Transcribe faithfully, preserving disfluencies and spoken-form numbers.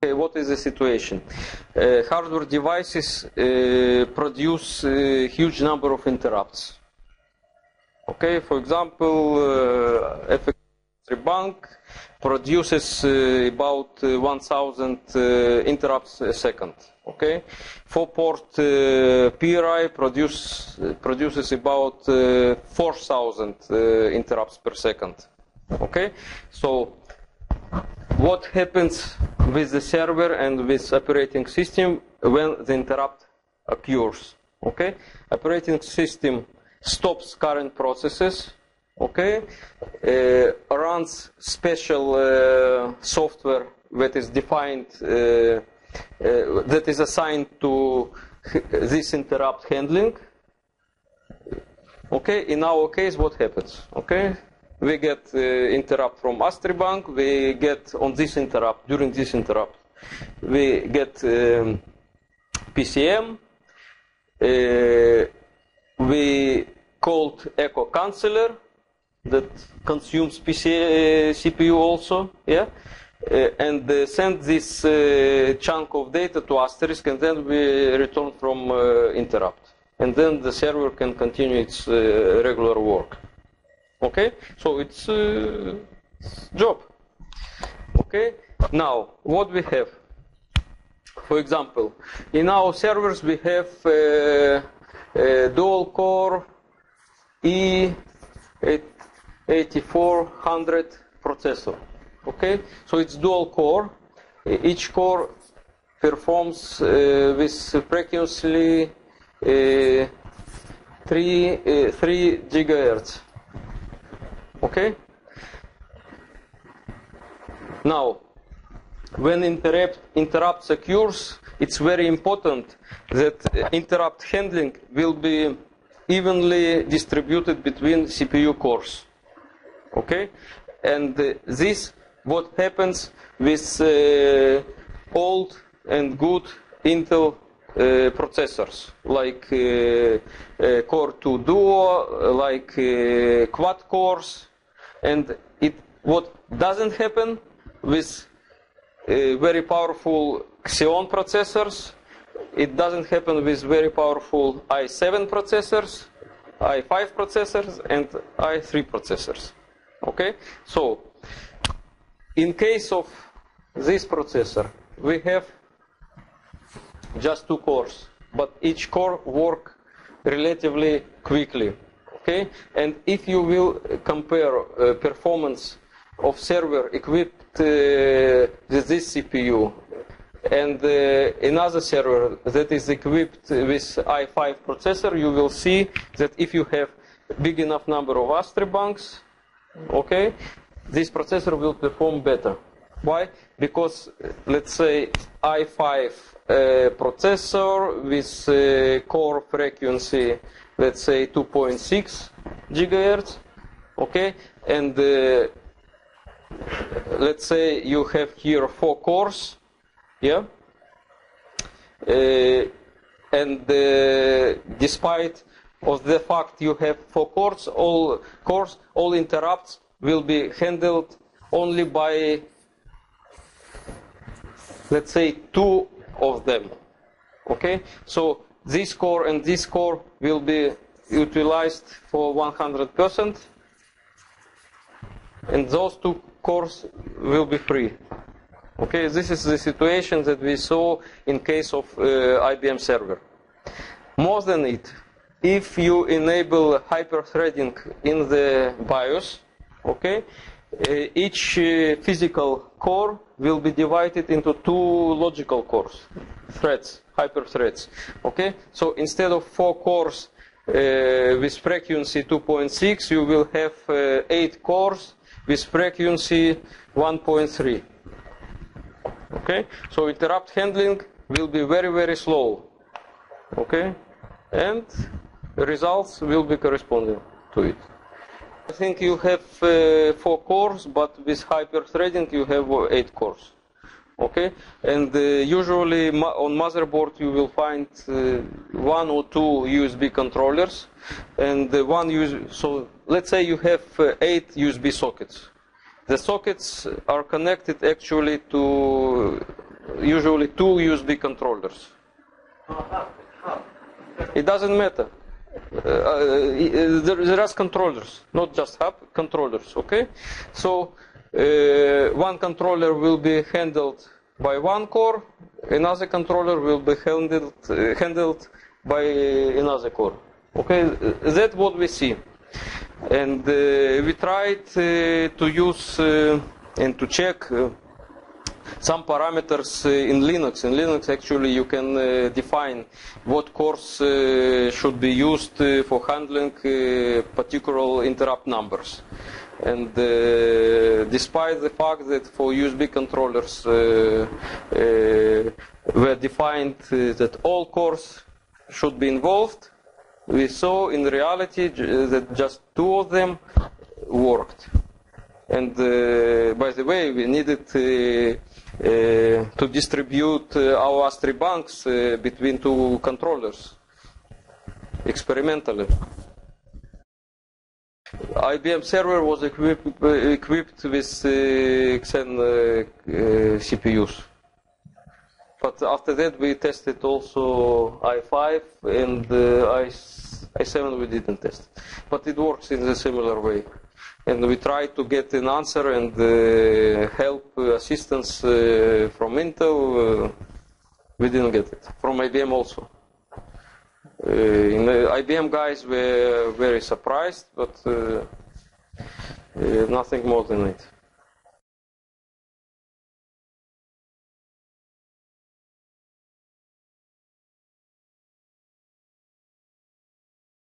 Okay, what is the situation? Uh, hardware devices uh, produce a huge number of interrupts. Okay, for example, uh, Astribank produces uh, about uh, one thousand uh, interrupts a second. Okay, four port uh, P R I produce, uh, produces about uh, four thousand uh, interrupts per second. Okay, so what happens with the server and with operating system when the interrupt occurs? Okay, operating system stops current processes. Okay, uh, runs special uh, software that is defined, uh, uh, that is assigned to this interrupt handling. Okay, in our case, what happens? Okay. We get uh, interrupt from Astribank, we get on this interrupt, during this interrupt, we get um, P C M, uh, we called Echo Canceller that consumes P C, uh, C P U also, yeah, uh, and uh, send this uh, chunk of data to Asterisk, and then we return from uh, interrupt. And then the server can continue its uh, regular work. Okay, so it's uh, job. Okay, now what we have, for example, in our servers we have uh, uh, dual core E eighty-four hundred processor. Okay, so it's dual core, each core performs uh, with frequency uh, three, uh, three gigahertz. Okay. Now, when interrupt interrupts occurs, it's very important that interrupt handling will be evenly distributed between C P U cores. Okay, and uh, this what happens with uh, old and good Intel Uh, processors like uh, uh, Core two Duo, like uh, quad cores, and it what doesn't happen with uh, very powerful Xeon processors, it doesn't happen with very powerful i seven processors, i five processors, and i three processors. Okay, so in case of this processor, we have just two cores, but each core works relatively quickly. Okay, and if you will compare uh, performance of server equipped uh, with this C P U and uh, another server that is equipped with i five processor, you will see that if you have big enough number of Astribanks, okay, this processor will perform better. Why? Because let's say i five uh, processor with uh, core frequency, let's say two point six gigahertz, okay, and uh, let's say you have here four cores, yeah, uh, and uh, despite of the fact you have four cores, all cores, all interrupts will be handled only by, let's say, two of them. Okay, so this core and this core will be utilized for one hundred percent, and those two cores will be free. Okay, this is the situation that we saw in case of uh, I B M server. More than it, if you enable hyper-threading in the BIOS, okay, Uh, each uh, physical core will be divided into two logical cores, threads, hyperthreads. Okay, so instead of four cores uh, with frequency two point six, you will have uh, eight cores with frequency one point three. Okay, so interrupt handling will be very very slow. Okay, and results will be corresponding to it. I think you have uh, four cores, but with hyper-threading you have eight cores. Okay, and uh, usually on motherboard you will find uh, one or two U S B controllers, and uh, one U S B. So let's say you have uh, eight U S B sockets. The sockets are connected actually to usually two U S B controllers. It doesn't matter. Uh, there, there are controllers, not just hub, controllers, okay? So uh, one controller will be handled by one core, another controller will be handled, uh, handled by another core. Okay, that's what we see. And uh, we tried uh, to use uh, and to check uh, some parameters uh, in Linux. In Linux, actually, you can uh, define what cores uh, should be used uh, for handling uh, particular interrupt numbers. And uh, despite the fact that for U S B controllers uh, uh, were defined uh, that all cores should be involved, we saw in reality that just two of them worked. And uh, by the way, we needed uh, uh, to distribute uh, our Astribanks uh, between two controllers experimentally. I B M server was equipped, uh, equipped with uh, Xeon uh, uh, C P Us. But after that, we tested also i five and uh, i seven we didn't test. But it works in a similar way. And we tried to get an answer and uh, help assistance uh, from Intel. Uh, we didn't get it. From I B M also. Uh, in the I B M guys were very surprised, but uh, uh, nothing more than it.